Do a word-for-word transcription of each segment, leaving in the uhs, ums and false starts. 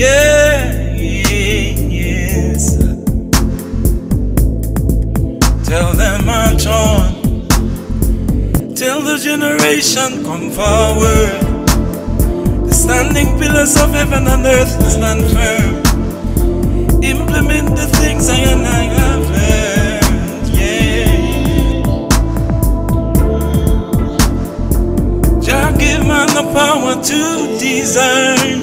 yeah, yes. Tell them I'm torn. Tell the generation come forward. The standing pillars of heaven and earth stand firm. Implement the things I and I have learned, yeah. Jah give man the power to discern.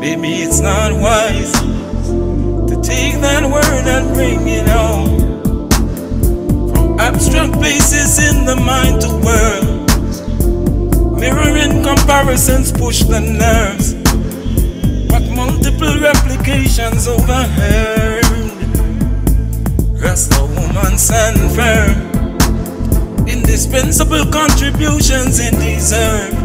Maybe it's not wise to take that word and bring it home. From abstract bases in the mind to world, mirroring comparisons push the nerves, but multiple replications overheard. Rasta woman stand firm. Indispensable contributions they deserve.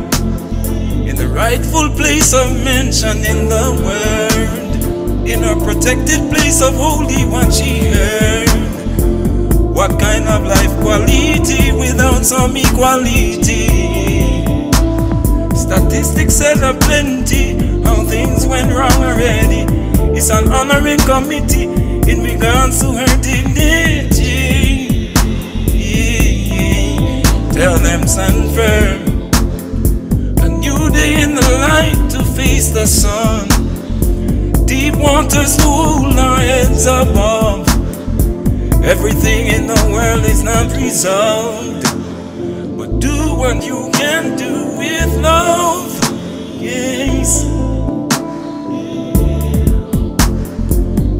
The rightful place of mention in the world, in her protected place of holy what she earned. What kind of life quality without some equality? Statistics said a plenty how things went wrong already. It's an honoring committee in regards to her dignity. Tell them stand firm. Day in the light to face the sun. Deep waters hold our heads above. Everything in the world is not resolved, but do what you can do with love. Yes.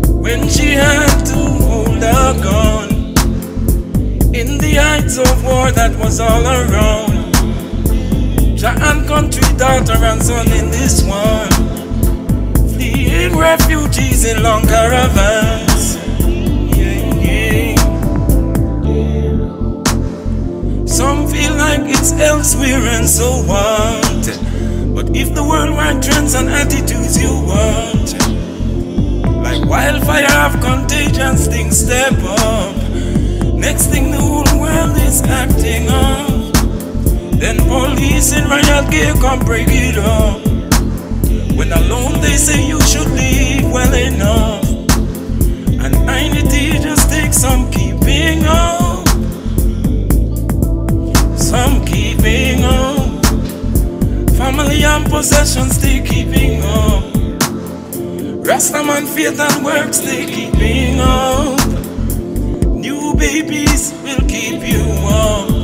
When she had to hold her gun in the heights of war that was all around, Jah and country, daughter and son in this one, fleeing refugees in long caravans. Yeah, yeah. Some feel like it's elsewhere and so what? But if the worldwide trends and attitudes you want, like wildfire of contagions, things step up. Next thing the whole world is acting up. Then police in riot gear come break it up. When alone they say you should leave well enough. And I need to just take some keeping up. Some keeping up. Family and possessions they keeping up. Rastaman faith and works they keeping up. New babies will keep you up.